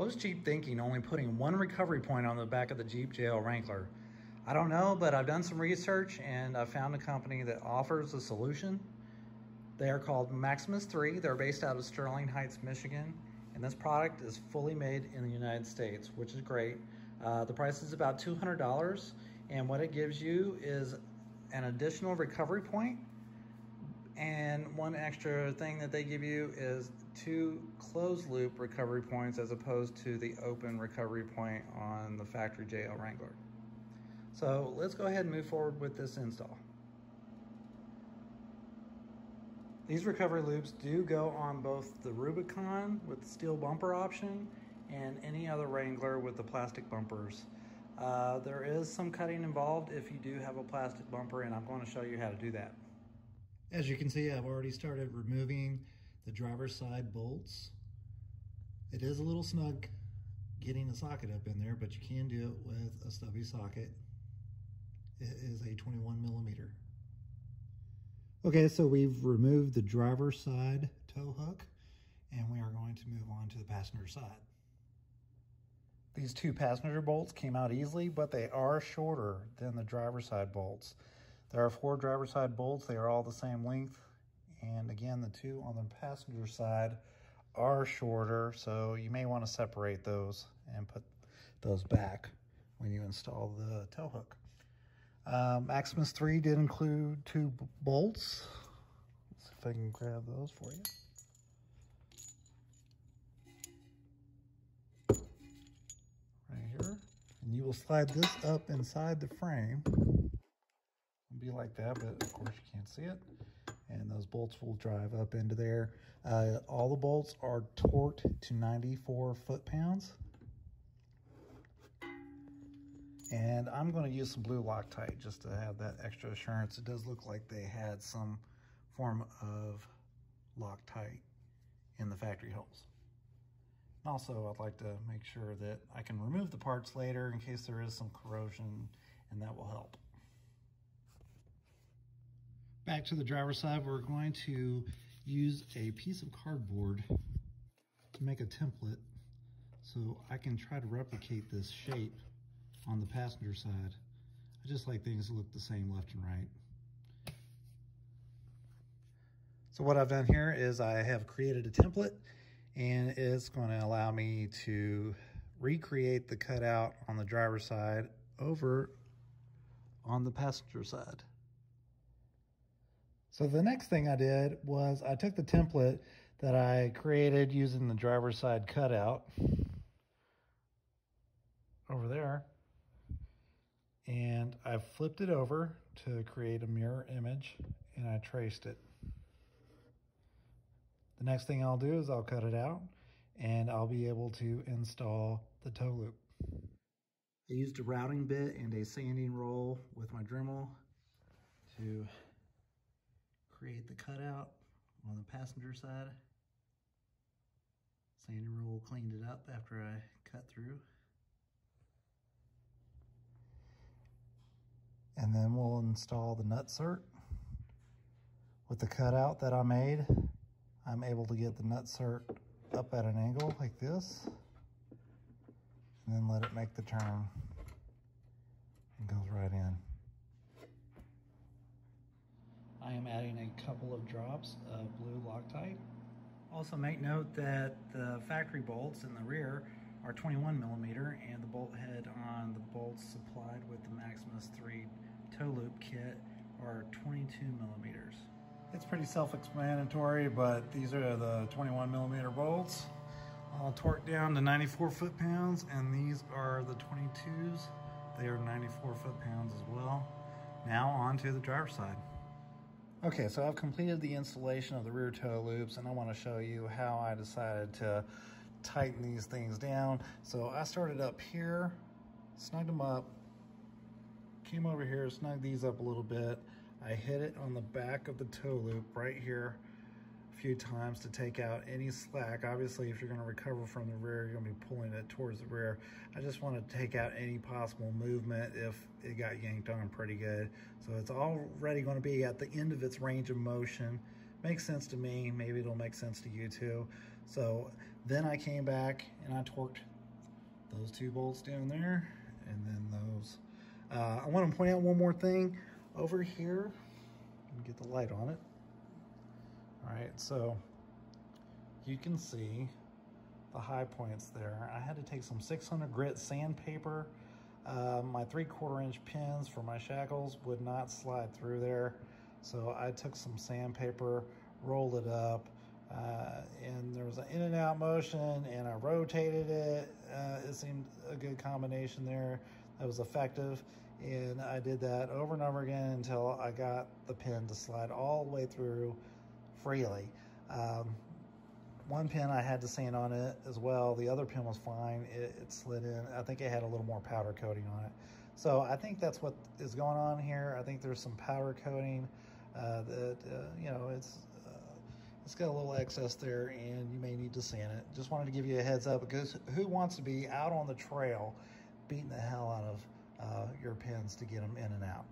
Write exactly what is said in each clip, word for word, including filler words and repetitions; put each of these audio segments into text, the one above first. What was Jeep thinking only putting one recovery point on the back of the Jeep J L Wrangler? I don't know, but I've done some research and I found a company that offers a solution. They are called Maximus three. They're based out of Sterling Heights, Michigan. And this product is fully made in the United States, which is great. Uh, the price is about two hundred dollars. And what it gives you is an additional recovery point. And one extra thing that they give you is two closed loop recovery points as opposed to the open recovery point on the factory J L Wrangler. So let's go ahead and move forward with this install. These recovery loops do go on both the Rubicon with the steel bumper option and any other Wrangler with the plastic bumpers. Uh, there is some cutting involved if you do have a plastic bumper, and I'm going to show you how to do that. As you can see, I've already started removing the driver's side bolts. It is a little snug getting the socket up in there, but you can do it with a stubby socket. It is a twenty-one millimeter. Okay, so we've removed the driver's side tow hook, and we are going to move on to the passenger side. These two passenger bolts came out easily, but they are shorter than the driver's side bolts. There are four driver's side bolts. They are all the same length. And again, the two on the passenger side are shorter, so you may want to separate those and put those back when you install the tow hook. Um, Maximus three did include two bolts. Let's see if I can grab those for you. Right here. And you will slide this up inside the frame. It'll be like that, but of course you can't see it. And those bolts will drive up into there. Uh, all the bolts are torqued to ninety-four foot-pounds. And I'm going to use some blue Loctite just to have that extra assurance. It does look like they had some form of Loctite in the factory holes. And also, I'd like to make sure that I can remove the parts later in case there is some corrosion, and that will help. Back to the driver's side, we're going to use a piece of cardboard to make a template so I can try to replicate this shape on the passenger side. I just like things to look the same left and right. So what I've done here is I have created a template, and it's going to allow me to recreate the cutout on the driver's side over on the passenger side. So the next thing I did was I took the template that I created using the driver's side cutout over there, and I flipped it over to create a mirror image, and I traced it. The next thing I'll do is I'll cut it out, and I'll be able to install the tow loop. I used a routing bit and a sanding roll with my Dremel to create the cutout on the passenger side. Sanding roll cleaned it up after I cut through. And then we'll install the nutsert. With the cutout that I made, I'm able to get the nutsert up at an angle like this, and then let it make the turn. It goes right in. I am adding a couple of drops of blue Loctite. Also make note that the factory bolts in the rear are twenty-one millimeter, and the bolt head on the bolts supplied with the Maximus three tow loop kit are twenty-two millimeters. It's pretty self-explanatory, but these are the twenty-one millimeter bolts. I'll torque down to ninety-four foot-pounds, and these are the twenty-twos. They are ninety-four foot-pounds as well. Now onto the driver's side. Okay, so I've completed the installation of the rear tow loops, and I want to show you how I decided to tighten these things down. So I started up here, snugged them up, came over here, snugged these up a little bit. I hit it on the back of the tow loop right here a few times to take out any slack. Obviously, if you're going to recover from the rear, you're going to be pulling it towards the rear. I just want to take out any possible movement if it got yanked on pretty good. So it's already going to be at the end of its range of motion. Makes sense to me. Maybe it'll make sense to you too. So then I came back and I torqued those two bolts down there, and then those. Uh, I want to point out one more thing over here. Let me get the light on it. All right, so you can see the high points there. I had to take some six hundred grit sandpaper. Uh, my three quarter inch pins for my shackles would not slide through there. So I took some sandpaper, rolled it up, uh, and there was an in and out motion, and I rotated it. Uh, it seemed a good combination there that was effective. And I did that over and over again until I got the pin to slide all the way through freely. Um, One pin I had to sand on it as well. The other pin was fine. It, it slid in. I think it had a little more powder coating on it. So I think that's what is going on here. I think there's some powder coating uh, that, uh, you know, it's uh, it's got a little excess there, and you may need to sand it. Just wanted to give you a heads up, because who wants to be out on the trail beating the hell out of uh, your pins to get them in and out?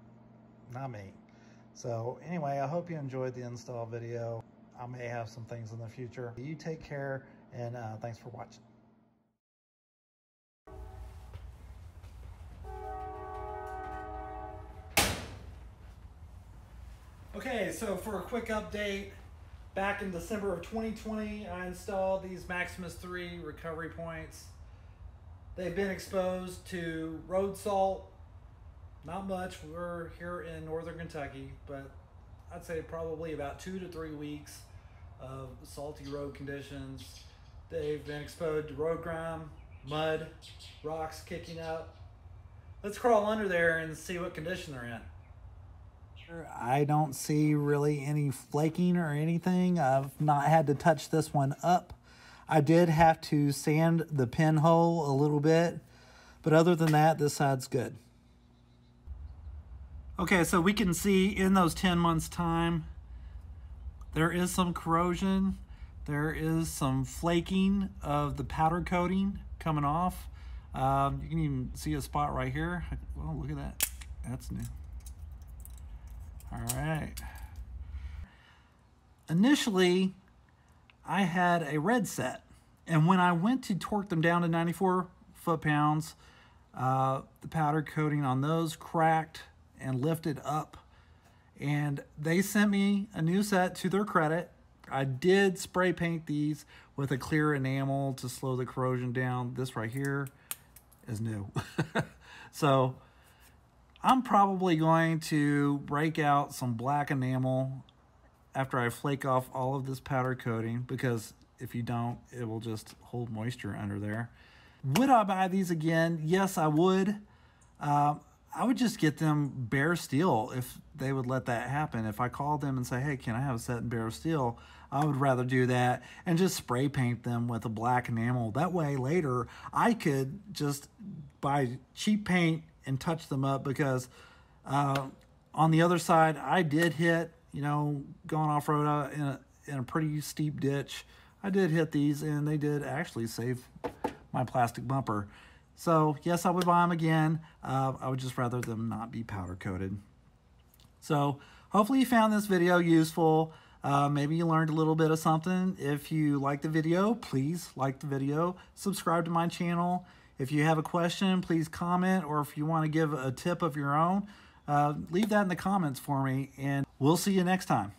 Not me. So anyway, I hope you enjoyed the install video. I may have some things in the future. You take care, and uh, thanks for watching. Okay, so for a quick update, back in December of twenty twenty, I installed these Maximus three recovery points. They've been exposed to road salt. Not much, we're here in Northern Kentucky, but I'd say probably about two to three weeks of salty road conditions. They've been exposed to road grime, mud, rocks kicking up. Let's crawl under there and see what condition they're in. I don't see really any flaking or anything. I've not had to touch this one up. I did have to sand the pinhole a little bit, but other than that, this side's good. Okay, so we can see in those ten months time, there is some corrosion. There is some flaking of the powder coating coming off. Um, you can even see a spot right here. Oh, look at that. That's new. All right. Initially, I had a red set. And when I went to torque them down to ninety-four foot-pounds, uh, the powder coating on those cracked and lifted up, and they sent me a new set. To their credit, I did spray paint these with a clear enamel to slow the corrosion down. This right here is new. So I'm probably going to break out some black enamel after I flake off all of this powder coating, because if you don't, it will just hold moisture under there. Would I buy these again? Yes, I would. Um, I would just get them bare steel if they would let that happen. If I called them and say, hey, can I have a set in bare steel? I would rather do that and just spray paint them with a black enamel. That way later I could just buy cheap paint and touch them up, because uh, on the other side, I did hit, you know, going off-road in a, in a pretty steep ditch. I did hit these, and they did actually save my plastic bumper. So yes, I would buy them again. Uh, I would just rather them not be powder coated. So hopefully you found this video useful. Uh, maybe you learned a little bit of something. If you like the video, please like the video. Subscribe to my channel. If you have a question, please comment, or if you want to give a tip of your own, uh, leave that in the comments for me, and we'll see you next time.